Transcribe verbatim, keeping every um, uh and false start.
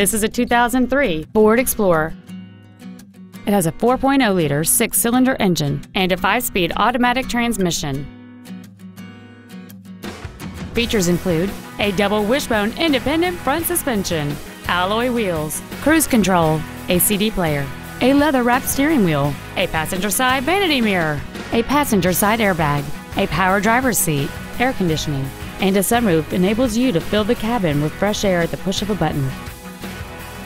This is a two thousand three Ford Explorer. It has a four point oh liter six-cylinder engine and a five-speed automatic transmission. Features include a double wishbone independent front suspension, alloy wheels, cruise control, a C D player, a leather-wrapped steering wheel, a passenger side vanity mirror, a passenger side airbag, a power driver's seat, air conditioning, and a sunroof enables you to fill the cabin with fresh air at the push of a button.